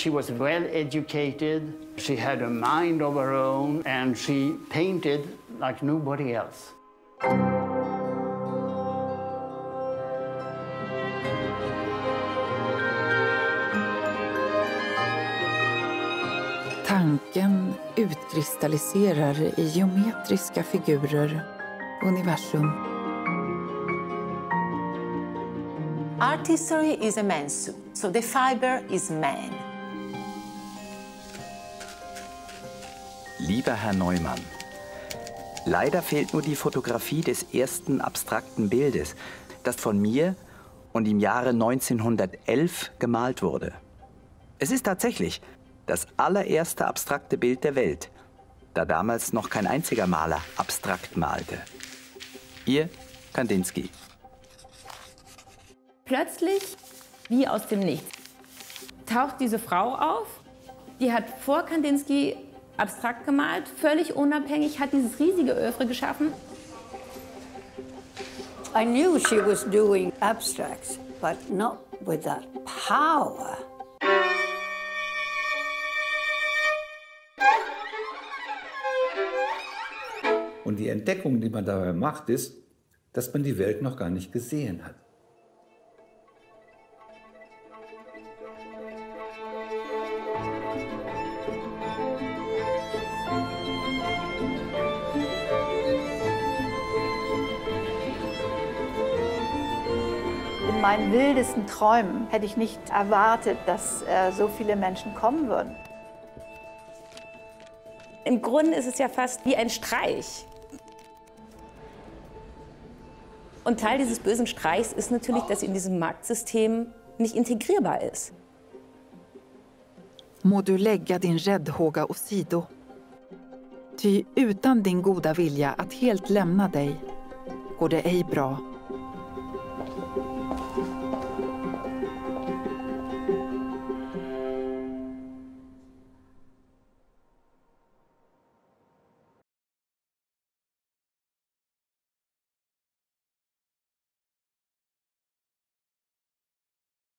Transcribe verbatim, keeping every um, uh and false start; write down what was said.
She was well educated, she had a mind of her own, and she painted like nobody else. Tanken utkristalliserar i geometriska figurer universum. Art history is immense, so the fiber is man. Lieber Herr Neumann, leider fehlt nur die Fotografie des ersten abstrakten Bildes, das von mir und im Jahre neunzehnhundertelf gemalt wurde. Es ist tatsächlich das allererste abstrakte Bild der Welt, da damals noch kein einziger Maler abstrakt malte. Ihr Kandinsky. Plötzlich, wie aus dem Nichts, taucht diese Frau auf, die hat vor Kandinsky abstrakt gemalt, völlig unabhängig, hat dieses riesige Œuvre geschaffen. I knew she was doing abstracts, but not with that power. Und die Entdeckung, die man dabei macht, ist, dass man die Welt noch gar nicht gesehen hat. In meinen wildesten Träumen hätte ich nicht erwartet, dass äh, so viele Menschen kommen würden. Im Grunde ist es ja fast wie ein Streich. Und Teil dieses bösen Streichs ist natürlich, dass sie in diesem Marktsystem nicht integrierbar ist. Må du lägga din räddhåga åsido. Ty utan din goda vilja att helt lämna dig går det ej bra.